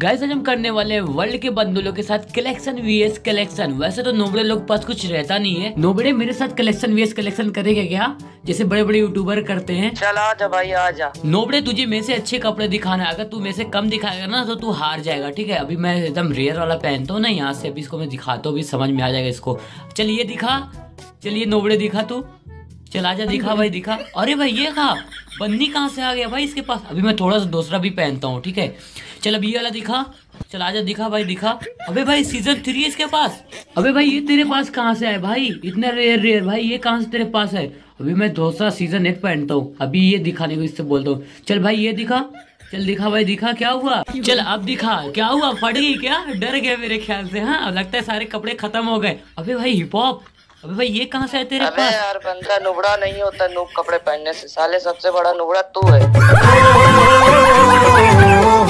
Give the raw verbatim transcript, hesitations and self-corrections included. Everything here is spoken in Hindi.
गाइस आज हम करने वाले हैं वर्ल्ड के बंदूलों के साथ कलेक्शन वीएस कलेक्शन। वैसे तो नोबड़े लोग पास कुछ रहता नहीं है, नोबड़े मेरे साथ कलेक्शन वीएस कलेक्शन करेगा क्या जैसे बड़े बड़े यूट्यूबर करते हैं। चल आजा भाई आजा। नोबड़े तुझे मेरे से अच्छे कपड़े दिखाना, अगर तू मेरे से कम दिखाएगा ना तो तू हार जाएगा। ठीक है, अभी मैं एकदम रेयर वाला पहनता हूँ ना, यहाँ से अभी इसको मैं दिखाता हूँ, समझ में आ जाएगा इसको। चल ये दिखा, चलिए नोबड़े दिखा तू, चल आजा दिखा भाई दिखा। अरे भाई ये कहा बन्नी कहाँ से आ गया भाई इसके पास। अभी मैं थोड़ा सा दूसरा भी पहनता हूँ। ठीक है चल अभी ये वाला दिखा, चल आजा दिखा भाई दिखा। अबे भाई सीजन थ्री है इसके पास। अबे भाई ये तेरे पास कहाँ से आए भाई, इतना रेयर रेयर भाई ये कहाँ से तेरे पास है। अभी मैं दूसरा सीजन एट पहनता हूँ, अभी ये दिखाने को इससे बोलता हूँ। चल भाई ये दिखा, चल दिखा भाई दिखा। क्या हुआ, चल अब दिखा। क्या हुआ, फट गई क्या, डर गया मेरे ख्याल से। हाँ लगता है सारे कपड़े खत्म हो गए। अबे भाई हिप हॉप, अबे भाई ये कहाँ से है तेरे अबे पास? यार बंदा नुबड़ा नहीं होता नूब कपड़े पहनने से, साले सबसे बड़ा नुबड़ा तू है।